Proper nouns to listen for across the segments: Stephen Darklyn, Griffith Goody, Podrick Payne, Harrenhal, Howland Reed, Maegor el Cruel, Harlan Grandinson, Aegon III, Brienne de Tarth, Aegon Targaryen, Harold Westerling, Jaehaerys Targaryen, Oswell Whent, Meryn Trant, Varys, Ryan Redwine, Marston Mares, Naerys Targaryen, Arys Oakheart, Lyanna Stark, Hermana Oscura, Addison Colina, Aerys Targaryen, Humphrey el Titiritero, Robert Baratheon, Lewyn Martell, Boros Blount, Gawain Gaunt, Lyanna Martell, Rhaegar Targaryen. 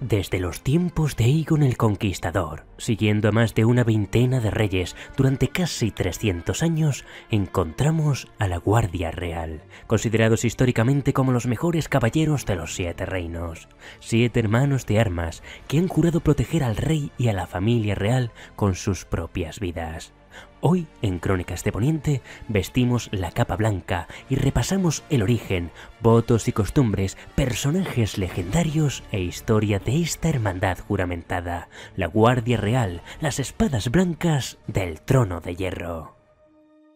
Desde los tiempos de Aegon el Conquistador, siguiendo a más de una veintena de reyes durante casi 300 años, encontramos a la Guardia Real, considerados históricamente como los mejores caballeros de los Siete Reinos. Siete hermanos de armas que han jurado proteger al rey y a la familia real con sus propias vidas. Hoy, en Crónicas de Poniente, vestimos la capa blanca y repasamos el origen, votos y costumbres, personajes legendarios e historia de esta hermandad juramentada, la Guardia Real, las espadas blancas del Trono de Hierro.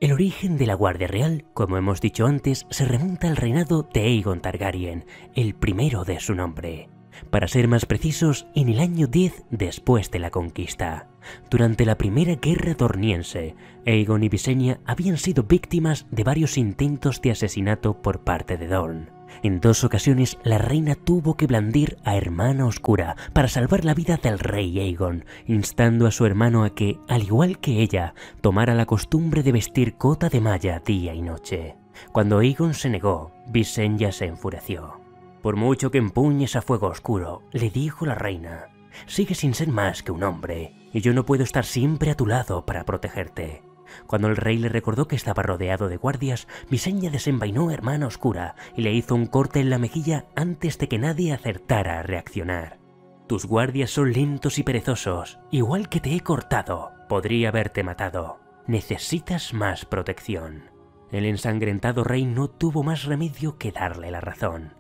El origen de la Guardia Real, como hemos dicho antes, se remonta al reinado de Aegon Targaryen, el primero de su nombre. Para ser más precisos, en el año 10 después de la conquista. Durante la Primera Guerra Dorniense, Aegon y Visenya habían sido víctimas de varios intentos de asesinato por parte de Dorne. En dos ocasiones, la reina tuvo que blandir a Hermana Oscura para salvar la vida del rey Aegon, instando a su hermano a que, al igual que ella, tomara la costumbre de vestir cota de malla día y noche. Cuando Aegon se negó, Visenya se enfureció. «Por mucho que empuñes a Fuego Oscuro», le dijo la reina, «sigue sin ser más que un hombre, y yo no puedo estar siempre a tu lado para protegerte». Cuando el rey le recordó que estaba rodeado de guardias, Visenya desenvainó a Hermana Oscura y le hizo un corte en la mejilla antes de que nadie acertara a reaccionar. «Tus guardias son lentos y perezosos, igual que te he cortado, podría haberte matado. Necesitas más protección». El ensangrentado rey no tuvo más remedio que darle la razón.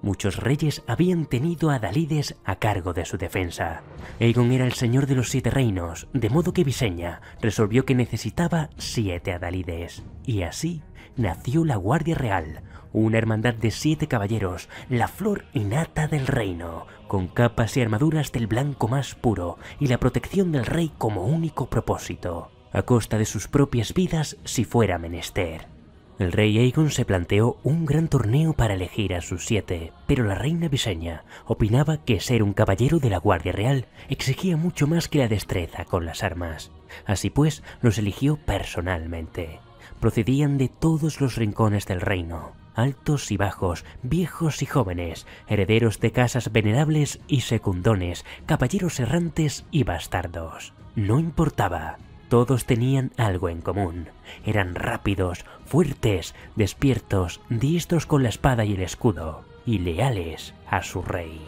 Muchos reyes habían tenido a Dalides a cargo de su defensa. Aegon era el señor de los Siete Reinos, de modo que Visenya resolvió que necesitaba 7 Adalides. Y así nació la Guardia Real, una hermandad de 7 caballeros, la flor y nata del reino, con capas y armaduras del blanco más puro y la protección del rey como único propósito, a costa de sus propias vidas si fuera menester. El rey Aegon se planteó un gran torneo para elegir a sus 7, pero la reina Visenya opinaba que ser un caballero de la Guardia Real exigía mucho más que la destreza con las armas. Así pues, los eligió personalmente. Procedían de todos los rincones del reino, altos y bajos, viejos y jóvenes, herederos de casas venerables y secundones, caballeros errantes y bastardos. No importaba. Todos tenían algo en común. Eran rápidos, fuertes, despiertos, diestros con la espada y el escudo, y leales a su rey.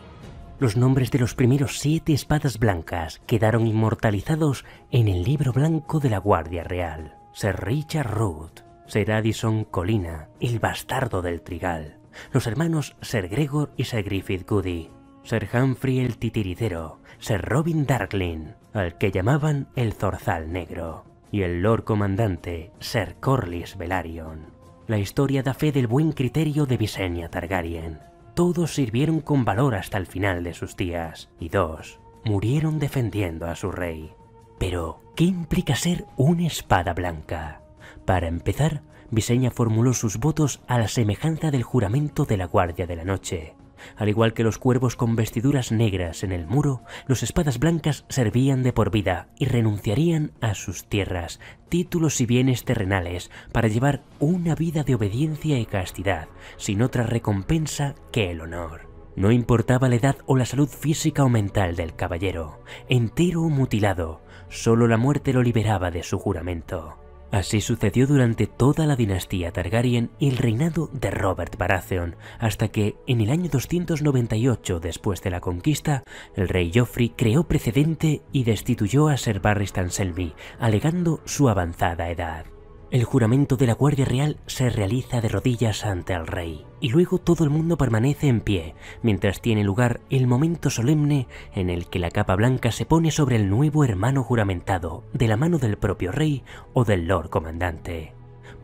Los nombres de los primeros 7 espadas blancas quedaron inmortalizados en el libro blanco de la Guardia Real. Ser Richard Root, Ser Addison Colina, el bastardo del Trigal, los hermanos Ser Gregor y Ser Griffith Goody, Ser Humphrey el Titiritero, Ser Robin Darklin, al que llamaban el Zorzal Negro, y el Lord Comandante, Ser Corlys Velaryon. La historia da fe del buen criterio de Visenya Targaryen. Todos sirvieron con valor hasta el final de sus días, y 2 murieron defendiendo a su rey. Pero, ¿qué implica ser una espada blanca? Para empezar, Visenya formuló sus votos a la semejanza del juramento de la Guardia de la Noche. Al igual que los cuervos con vestiduras negras en el muro, los espadas blancas servían de por vida y renunciarían a sus tierras, títulos y bienes terrenales para llevar una vida de obediencia y castidad, sin otra recompensa que el honor. No importaba la edad o la salud física o mental del caballero, entero o mutilado, solo la muerte lo liberaba de su juramento. Así sucedió durante toda la dinastía Targaryen y el reinado de Robert Baratheon, hasta que, en el año 298 después de la conquista, el rey Joffrey creó precedente y destituyó a Ser Barristan Selmy, alegando su avanzada edad. El juramento de la Guardia Real se realiza de rodillas ante el rey, y luego todo el mundo permanece en pie, mientras tiene lugar el momento solemne en el que la capa blanca se pone sobre el nuevo hermano juramentado, de la mano del propio rey o del Lord Comandante.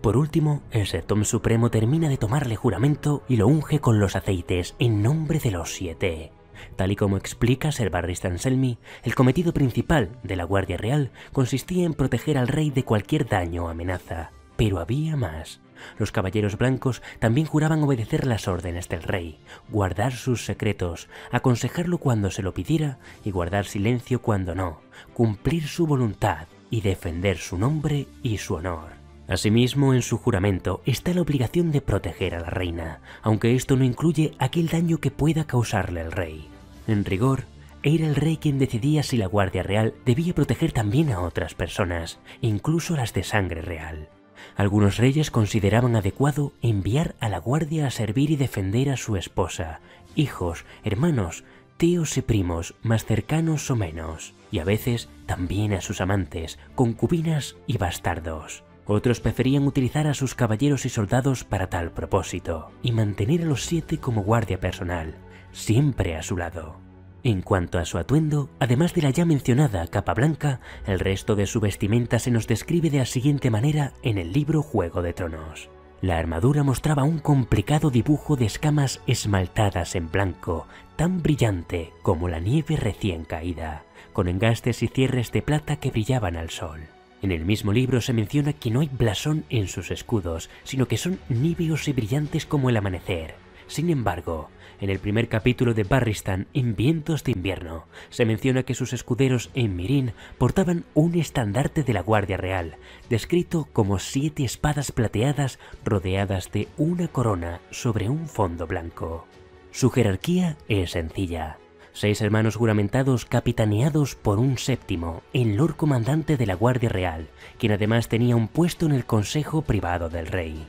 Por último, el Septón Supremo termina de tomarle juramento y lo unge con los aceites en nombre de los 7. Tal y como explica Ser Barristan Selmy, el cometido principal de la Guardia Real consistía en proteger al rey de cualquier daño o amenaza. Pero había más. Los caballeros blancos también juraban obedecer las órdenes del rey, guardar sus secretos, aconsejarlo cuando se lo pidiera y guardar silencio cuando no, cumplir su voluntad y defender su nombre y su honor. Asimismo, en su juramento está la obligación de proteger a la reina, aunque esto no incluye aquel daño que pueda causarle el rey. En rigor, era el rey quien decidía si la Guardia Real debía proteger también a otras personas, incluso las de sangre real. Algunos reyes consideraban adecuado enviar a la guardia a servir y defender a su esposa, hijos, hermanos, tíos y primos, más cercanos o menos, y a veces también a sus amantes, concubinas y bastardos. Otros preferían utilizar a sus caballeros y soldados para tal propósito, y mantener a los 7 como guardia personal, siempre a su lado. En cuanto a su atuendo, además de la ya mencionada capa blanca, el resto de su vestimenta se nos describe de la siguiente manera en el libro Juego de Tronos. La armadura mostraba un complicado dibujo de escamas esmaltadas en blanco, tan brillante como la nieve recién caída, con engastes y cierres de plata que brillaban al sol. En el mismo libro se menciona que no hay blasón en sus escudos, sino que son níveos y brillantes como el amanecer. Sin embargo, en el primer capítulo de Barristan, en Vientos de Invierno, se menciona que sus escuderos en Meereen portaban un estandarte de la Guardia Real, descrito como 7 espadas plateadas rodeadas de una corona sobre un fondo blanco. Su jerarquía es sencilla. 6 hermanos juramentados capitaneados por un 7º, el Lord Comandante de la Guardia Real, quien además tenía un puesto en el Consejo Privado del Rey.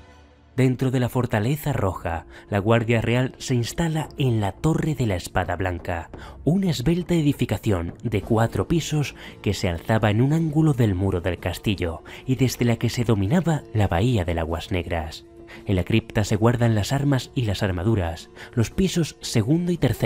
Dentro de la Fortaleza Roja, la Guardia Real se instala en la Torre de la Espada Blanca, una esbelta edificación de 4 pisos que se alzaba en un ángulo del muro del castillo y desde la que se dominaba la bahía de Aguas Negras. En la cripta se guardan las armas y las armaduras. Los pisos 2 y 3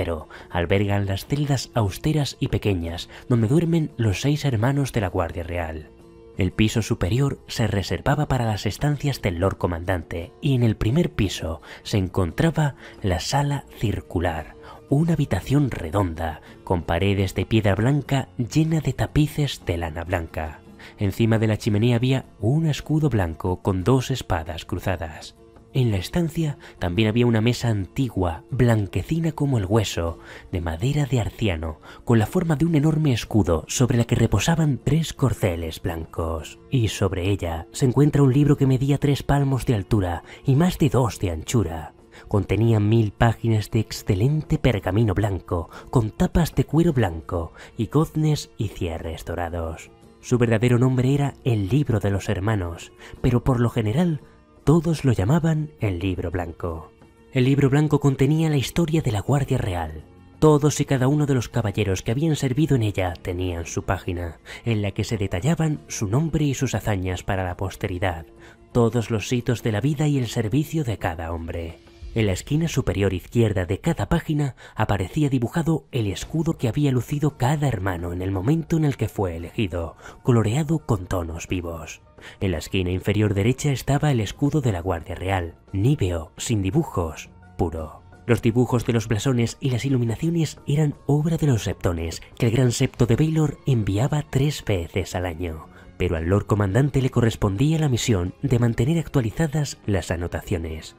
albergan las celdas austeras y pequeñas donde duermen los 6 hermanos de la Guardia Real. El piso superior se reservaba para las estancias del Lord Comandante y en el primer piso se encontraba la sala circular, una habitación redonda con paredes de piedra blanca llena de tapices de lana blanca. Encima de la chimenea había un escudo blanco con 2 espadas cruzadas. En la estancia también había una mesa antigua, blanquecina como el hueso, de madera de arciano, con la forma de un enorme escudo sobre la que reposaban 3 corceles blancos. Y sobre ella se encuentra un libro que medía 3 palmos de altura y más de 2 de anchura. Contenía 1000 páginas de excelente pergamino blanco, con tapas de cuero blanco y goznes y cierres dorados. Su verdadero nombre era el Libro de los Hermanos, pero por lo general todos lo llamaban el Libro Blanco. El Libro Blanco contenía la historia de la Guardia Real. Todos y cada uno de los caballeros que habían servido en ella tenían su página, en la que se detallaban su nombre y sus hazañas para la posteridad, todos los hitos de la vida y el servicio de cada hombre. En la esquina superior izquierda de cada página aparecía dibujado el escudo que había lucido cada hermano en el momento en el que fue elegido, coloreado con tonos vivos. En la esquina inferior derecha estaba el escudo de la Guardia Real, níveo, sin dibujos, puro. Los dibujos de los blasones y las iluminaciones eran obra de los septones, que el Gran Septo de Baelor enviaba 3 veces al año, pero al Lord Comandante le correspondía la misión de mantener actualizadas las anotaciones.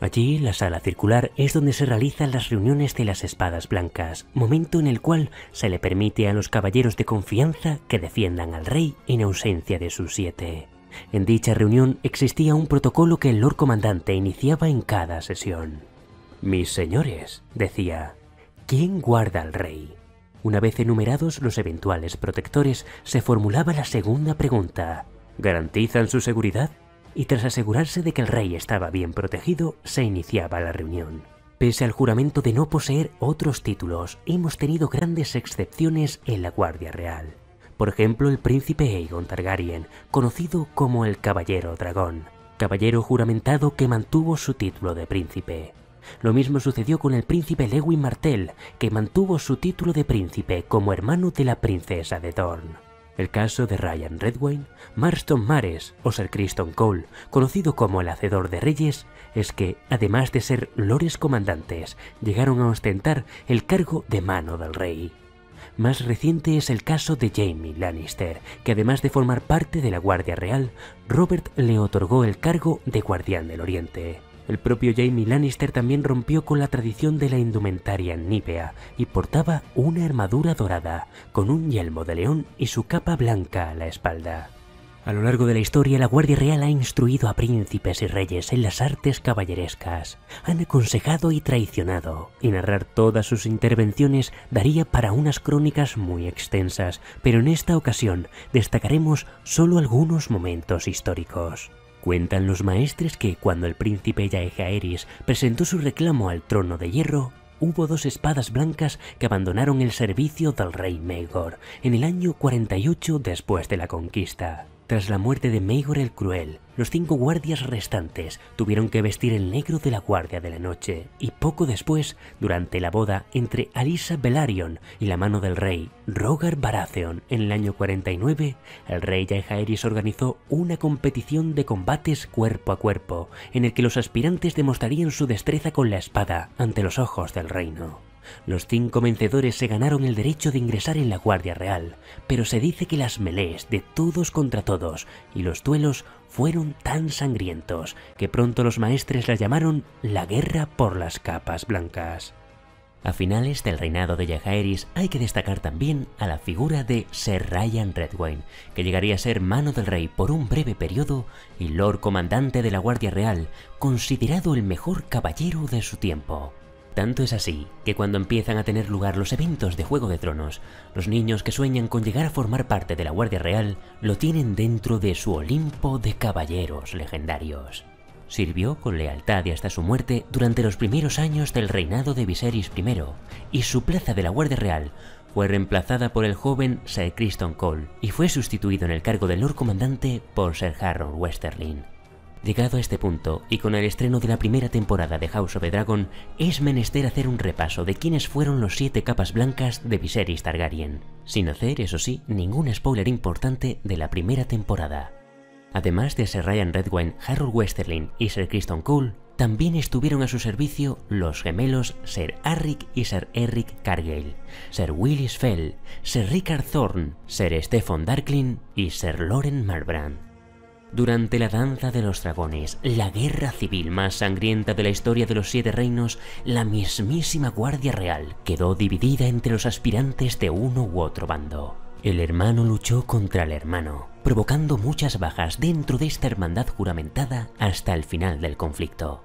Allí, la sala circular es donde se realizan las reuniones de las espadas blancas, momento en el cual se le permite a los caballeros de confianza que defiendan al rey en ausencia de sus 7. En dicha reunión existía un protocolo que el Lord Comandante iniciaba en cada sesión. «Mis señores», decía, «¿quién guarda al rey?». Una vez enumerados los eventuales protectores, se formulaba la segunda pregunta: «¿Garantizan su seguridad?». Y tras asegurarse de que el rey estaba bien protegido, se iniciaba la reunión. Pese al juramento de no poseer otros títulos, hemos tenido grandes excepciones en la Guardia Real. Por ejemplo, el príncipe Aegon Targaryen, conocido como el Caballero Dragón, caballero juramentado que mantuvo su título de príncipe. Lo mismo sucedió con el príncipe Lewyn Martell, que mantuvo su título de príncipe como hermano de la princesa de Dorne. El caso de Ryan Redwine, Marston Mares o Sir Criston Cole, conocido como el Hacedor de Reyes, es que, además de ser lores comandantes, llegaron a ostentar el cargo de mano del rey. Más reciente es el caso de Jaime Lannister, que además de formar parte de la Guardia Real, Robert le otorgó el cargo de Guardián del Oriente. El propio Jaime Lannister también rompió con la tradición de la indumentaria nívea y portaba una armadura dorada, con un yelmo de león y su capa blanca a la espalda. A lo largo de la historia, la Guardia Real ha instruido a príncipes y reyes en las artes caballerescas, han aconsejado y traicionado, y narrar todas sus intervenciones daría para unas crónicas muy extensas, pero en esta ocasión destacaremos solo algunos momentos históricos. Cuentan los maestres que cuando el príncipe Jaehaerys presentó su reclamo al trono de hierro, hubo dos espadas blancas que abandonaron el servicio del rey Maegor en el año 48 después de la conquista. Tras la muerte de Maegor el Cruel, los 5 guardias restantes tuvieron que vestir el negro de la Guardia de la Noche, y poco después, durante la boda entre Alyssa Velaryon y la mano del rey Robert Baratheon en el año 49, el rey Jaehaerys organizó una competición de combates cuerpo a cuerpo, en el que los aspirantes demostrarían su destreza con la espada ante los ojos del reino. Los 5 vencedores se ganaron el derecho de ingresar en la Guardia Real, pero se dice que las melees de todos contra todos y los duelos fueron tan sangrientos que pronto los maestres la llamaron la guerra por las capas blancas. A finales del reinado de Jaehaerys hay que destacar también a la figura de Ser Ryan Redwine, que llegaría a ser mano del rey por un breve periodo y Lord Comandante de la Guardia Real, considerado el mejor caballero de su tiempo. Tanto es así que cuando empiezan a tener lugar los eventos de Juego de Tronos, los niños que sueñan con llegar a formar parte de la Guardia Real lo tienen dentro de su Olimpo de caballeros legendarios. Sirvió con lealtad y hasta su muerte durante los primeros años del reinado de Viserys I, y su plaza de la Guardia Real fue reemplazada por el joven Sir Criston Cole, y fue sustituido en el cargo de Lord Comandante por Sir Harold Westerling. Llegado a este punto, y con el estreno de la primera temporada de House of the Dragon, es menester hacer un repaso de quiénes fueron los 7 capas blancas de Viserys Targaryen, sin hacer, eso sí, ningún spoiler importante de la primera temporada. Además de Ser Ryan Redwine, Harold Westerling y Sir Criston Cole, también estuvieron a su servicio los gemelos Ser Arric y Ser Eric Cargill, Ser Willis Fell, Ser Richard Thorne, Ser Stephen Darklyn y Ser Loren Marbrand. Durante la Danza de los Dragones, la guerra civil más sangrienta de la historia de los 7 reinos, la mismísima Guardia Real quedó dividida entre los aspirantes de uno u otro bando. El hermano luchó contra el hermano, provocando muchas bajas dentro de esta hermandad juramentada hasta el final del conflicto.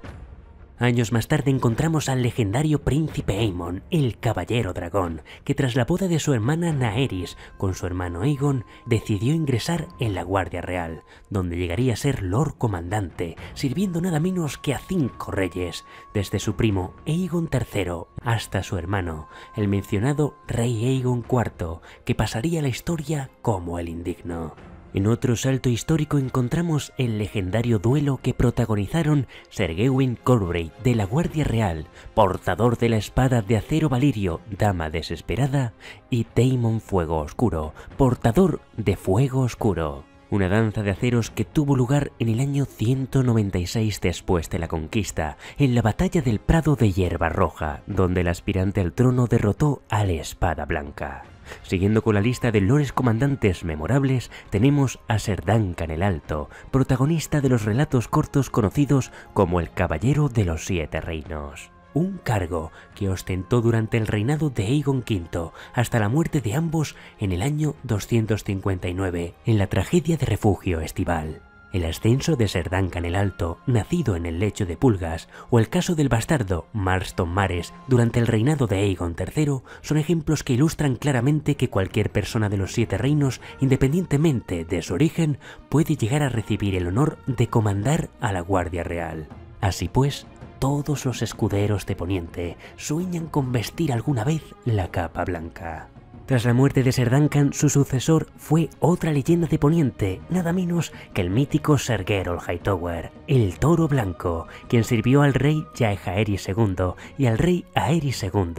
Años más tarde encontramos al legendario príncipe Aemon, el caballero dragón, que tras la boda de su hermana Naerys con su hermano Aegon, decidió ingresar en la Guardia Real, donde llegaría a ser Lord Comandante, sirviendo nada menos que a 5 reyes, desde su primo Aegon III hasta su hermano, el mencionado rey Aegon IV, que pasaría a la historia como el indigno. En otro salto histórico encontramos el legendario duelo que protagonizaron Sir Gawain Corbray de la Guardia Real, portador de la espada de acero Valirio, Dama Desesperada, y Daemon Fuego Oscuro, portador de Fuego Oscuro. Una danza de aceros que tuvo lugar en el año 196 después de la conquista, en la batalla del Prado de Hierba Roja, donde el aspirante al trono derrotó a la Espada Blanca. Siguiendo con la lista de lores comandantes memorables, tenemos a Ser Duncan el Alto, protagonista de los relatos cortos conocidos como el Caballero de los 7 Reinos. Un cargo que ostentó durante el reinado de Aegon V hasta la muerte de ambos en el año 259, en la tragedia de Refugio Estival. El ascenso de Ser Duncan el Alto, nacido en el lecho de pulgas, o el caso del bastardo Marston Mares durante el reinado de Aegon III son ejemplos que ilustran claramente que cualquier persona de los 7 reinos, independientemente de su origen, puede llegar a recibir el honor de comandar a la Guardia Real. Así pues, todos los escuderos de Poniente sueñan con vestir alguna vez la capa blanca. Tras la muerte de Ser Duncan, su sucesor fue otra leyenda de Poniente, nada menos que el mítico Ser Gerold Hightower, el Toro Blanco, quien sirvió al rey Jaehaerys II y al rey Aerys II,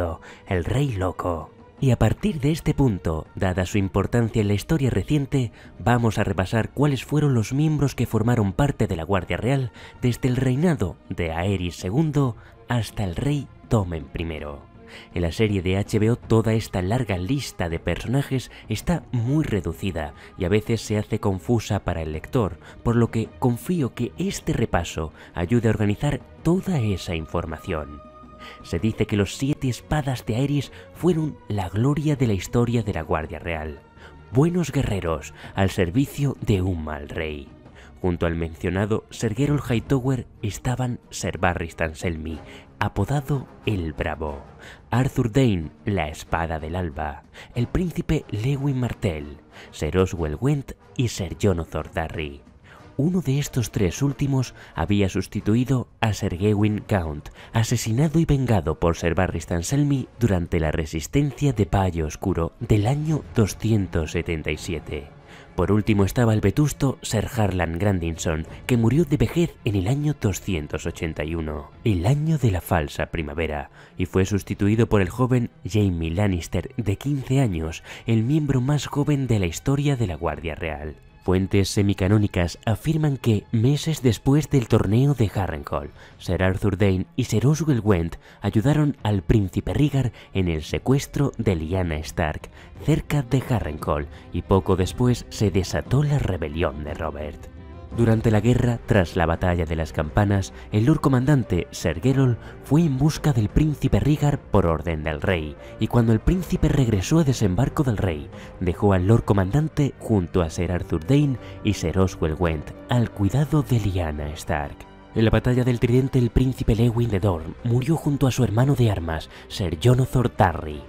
el Rey Loco. Y a partir de este punto, dada su importancia en la historia reciente, vamos a repasar cuáles fueron los miembros que formaron parte de la Guardia Real desde el reinado de Aerys II hasta el rey Tommen I. En la serie de HBO toda esta larga lista de personajes está muy reducida y a veces se hace confusa para el lector, por lo que confío que este repaso ayude a organizar toda esa información. Se dice que los 7 espadas de Aerys fueron la gloria de la historia de la Guardia Real. buenos guerreros al servicio de un mal rey. Junto al mencionado Ser Gerold Hightower estaban Ser Barristan Selmy, apodado El Bravo, Arthur Dayne, La Espada del Alba, el príncipe Lewyn Martell, Ser Oswell Whent y Ser Jon Thordarry. Uno de estos tres últimos había sustituido a Ser Gawain Gaunt, asesinado y vengado por Ser Barristan Selmy durante la resistencia de Valle Oscuro del año 277. Por último estaba el vetusto Ser Harlan Grandinson, que murió de vejez en el año 281, el año de la falsa primavera, y fue sustituido por el joven Jaime Lannister, de 15 años, el miembro más joven de la historia de la Guardia Real. Fuentes semicanónicas afirman que, meses después del torneo de Harrenhal, Ser Arthur Dayne y Ser Oswell Whent ayudaron al príncipe Rhaegar en el secuestro de Lyanna Stark, cerca de Harrenhal, y poco después se desató la rebelión de Robert. Durante la guerra, tras la batalla de las campanas, el Lord Comandante, Ser Gerold, fue en busca del príncipe Rhaegar por orden del rey, y cuando el príncipe regresó a desembarco del rey, dejó al Lord Comandante junto a Ser Arthur Dayne y Ser Oswell Whent al cuidado de Lyanna Stark. En la batalla del Tridente, el príncipe Lewyn de Dorne murió junto a su hermano de armas, Ser Jon Thordarry.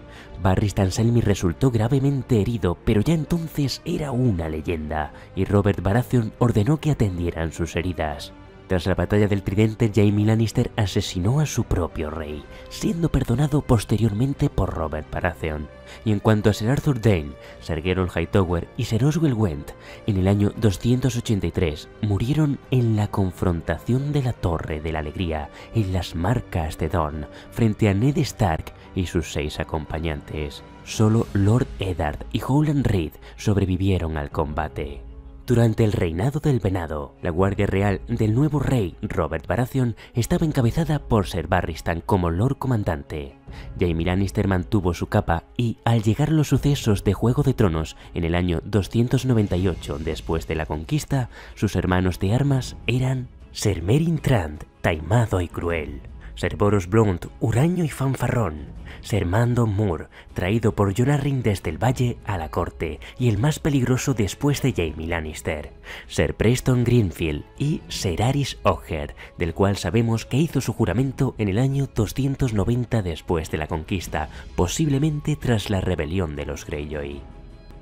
Barristan Selmy resultó gravemente herido, pero ya entonces era una leyenda, y Robert Baratheon ordenó que atendieran sus heridas. Tras la batalla del Tridente, Jaime Lannister asesinó a su propio rey, siendo perdonado posteriormente por Robert Baratheon. Y en cuanto a Ser Arthur Dayne, Ser Gerold Hightower y Ser Oswell Whent, en el año 283 murieron en la confrontación de la Torre de la Alegría, en las Marcas de Dorne, frente a Ned Stark y sus 6 acompañantes. Solo Lord Eddard y Howland Reed sobrevivieron al combate. Durante el reinado del Venado, la Guardia Real del nuevo rey Robert Baratheon estaba encabezada por Ser Barristan como Lord Comandante. Jaime Lannister mantuvo su capa y, al llegar los sucesos de Juego de Tronos en el año 298 después de la conquista, sus hermanos de armas eran Ser Meryn Trant, taimado y cruel, Ser Boros Blount, huraño y fanfarrón, Ser Mandon Moore, traído por Jon Arryn desde el valle a la corte y el más peligroso después de Jaime Lannister, Ser Preston Greenfield y Ser Arys Oakheart, del cual sabemos que hizo su juramento en el año 290 después de la conquista, posiblemente tras la rebelión de los Greyjoy.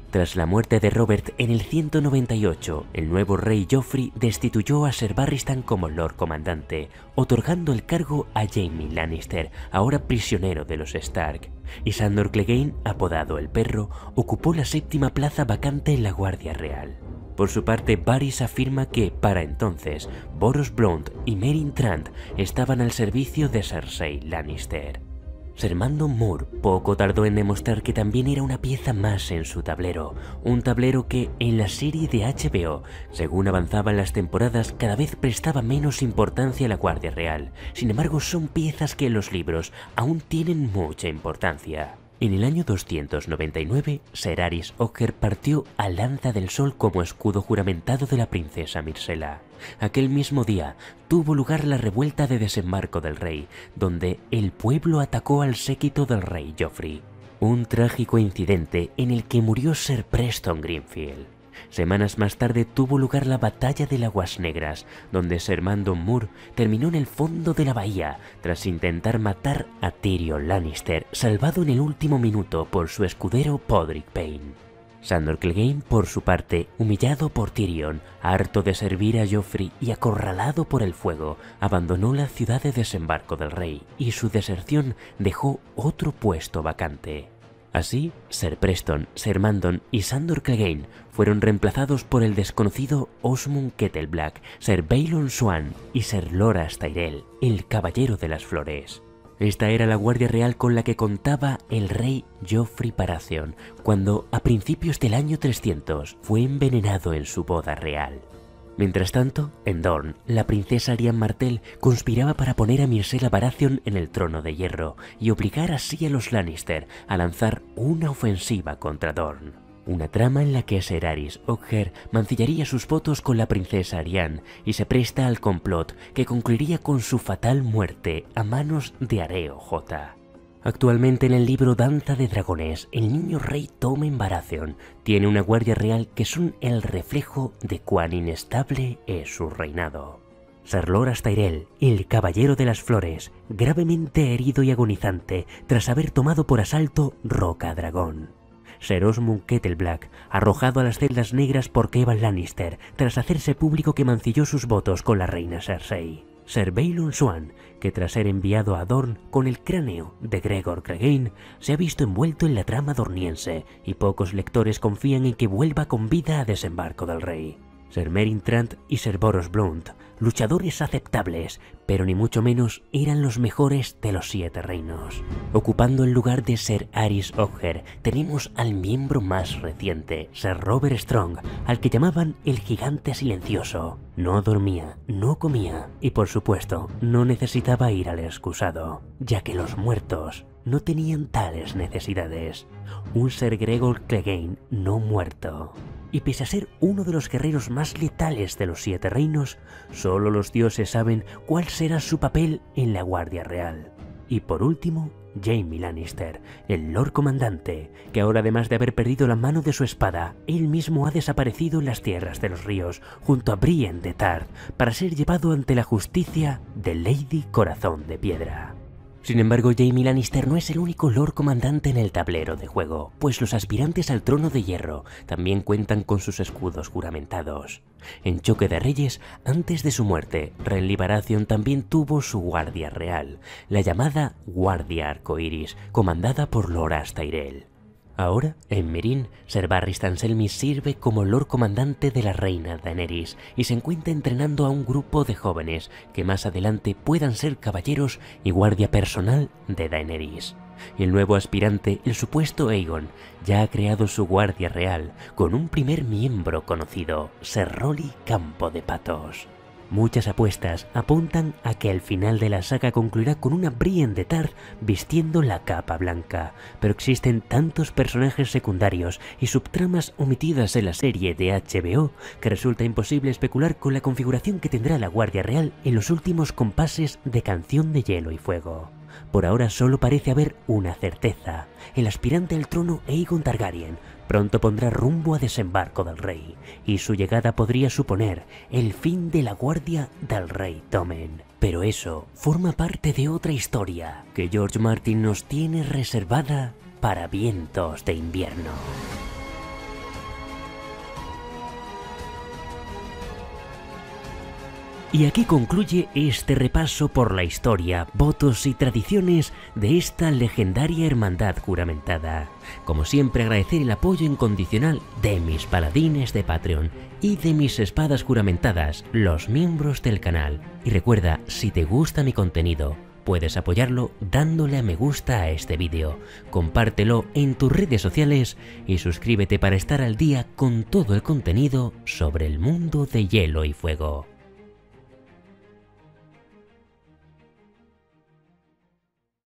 Tras la muerte de Robert en el 198, el nuevo rey Joffrey destituyó a Ser Barristan como Lord Comandante, otorgando el cargo a Jaime Lannister, ahora prisionero de los Stark. Y Sandor Clegane, apodado El Perro, ocupó la 7ª plaza vacante en la Guardia Real. Por su parte, Varys afirma que, para entonces, Boros Blount y Meryn Trant estaban al servicio de Cersei Lannister. Ser Mandon Moore poco tardó en demostrar que también era una pieza más en su tablero, un tablero que, en la serie de HBO, según avanzaban las temporadas, cada vez prestaba menos importancia a la Guardia Real. Sin embargo, son piezas que en los libros aún tienen mucha importancia. En el año 299, Ser Arys Oakheart partió a Lanza del Sol como escudo juramentado de la princesa Myrcella. Aquel mismo día tuvo lugar la revuelta de desembarco del rey, donde el pueblo atacó al séquito del rey Joffrey. Un trágico incidente en el que murió Ser Preston Greenfield. Semanas más tarde tuvo lugar la batalla del Aguas Negras, donde Ser Mandon Moore terminó en el fondo de la bahía tras intentar matar a Tyrion Lannister, salvado en el último minuto por su escudero Podrick Payne. Sandor Clegane, por su parte, humillado por Tyrion, harto de servir a Joffrey y acorralado por el fuego, abandonó la ciudad de desembarco del rey, y su deserción dejó otro puesto vacante. Así, Ser Preston, Ser Mandon y Sandor Clegane fueron reemplazados por el desconocido Osmund Kettleblack, Ser Baelon Swan y Ser Loras Tyrell, el Caballero de las Flores. Esta era la Guardia Real con la que contaba el rey Joffrey Baratheon cuando, a principios del año 300, fue envenenado en su boda real. Mientras tanto, en Dorne, la princesa Lyanna Martell conspiraba para poner a Myrcella Baratheon en el trono de hierro y obligar así a los Lannister a lanzar una ofensiva contra Dorne. Una trama en la que Ser Arys Oakheart mancillaría sus votos con la princesa Lyanna y se presta al complot que concluiría con su fatal muerte a manos de Areo J. Actualmente en el libro Danza de Dragones, el niño rey Tommen Baratheon tiene una guardia real que son el reflejo de cuán inestable es su reinado. Sir Loras Tyrell, el Caballero de las Flores, gravemente herido y agonizante tras haber tomado por asalto Roca Dragón. Sir Osmund Kettleblack, arrojado a las celdas negras por Aegon Lannister tras hacerse público que mancilló sus votos con la reina Cersei. Sir Baylon Swan, que tras ser enviado a Dorne con el cráneo de Gregor Clegane, se ha visto envuelto en la trama dorniense y pocos lectores confían en que vuelva con vida a Desembarco del Rey. Sir Meryn Trant y Sir Boros Blount, luchadores aceptables, pero ni mucho menos eran los mejores de los Siete Reinos. Ocupando el lugar de Sir Arys Oakheart, tenemos al miembro más reciente, Sir Robert Strong, al que llamaban el Gigante Silencioso. No dormía, no comía y, por supuesto, no necesitaba ir al excusado, ya que los muertos no tenían tales necesidades. Un Sir Gregor Clegane no muerto. Y pese a ser uno de los guerreros más letales de los Siete Reinos, solo los dioses saben cuál será su papel en la Guardia Real. Y por último, Jaime Lannister, el Lord Comandante, que ahora además de haber perdido la mano de su espada, él mismo ha desaparecido en las tierras de los ríos, junto a Brienne de Tarth, para ser llevado ante la justicia de Lady Corazón de Piedra. Sin embargo, Jaime Lannister no es el único Lord Comandante en el tablero de juego, pues los aspirantes al Trono de Hierro también cuentan con sus escudos juramentados. En Choque de Reyes, antes de su muerte, Renly Baratheon también tuvo su Guardia Real, la llamada Guardia Arcoiris, comandada por Loras Tyrell. Ahora, en Meereen, Sir Barristan Selmy sirve como Lord Comandante de la Reina Daenerys y se encuentra entrenando a un grupo de jóvenes que más adelante puedan ser caballeros y guardia personal de Daenerys. Y el nuevo aspirante, el supuesto Aegon, ya ha creado su Guardia Real con un primer miembro conocido, Sir Roly Campo de Patos. Muchas apuestas apuntan a que el final de la saga concluirá con una Brienne de Tarth vistiendo la capa blanca, pero existen tantos personajes secundarios y subtramas omitidas en la serie de HBO que resulta imposible especular con la configuración que tendrá la Guardia Real en los últimos compases de Canción de Hielo y Fuego. Por ahora solo parece haber una certeza: el aspirante al trono Aegon Targaryen pronto pondrá rumbo a Desembarco del Rey, y su llegada podría suponer el fin de la Guardia del Rey Tommen. Pero eso forma parte de otra historia que George Martin nos tiene reservada para Vientos de Invierno. Y aquí concluye este repaso por la historia, votos y tradiciones de esta legendaria hermandad juramentada. Como siempre, agradecer el apoyo incondicional de mis paladines de Patreon y de mis espadas juramentadas, los miembros del canal. Y recuerda, si te gusta mi contenido, puedes apoyarlo dándole a me gusta a este vídeo, compártelo en tus redes sociales y suscríbete para estar al día con todo el contenido sobre el mundo de Hielo y Fuego.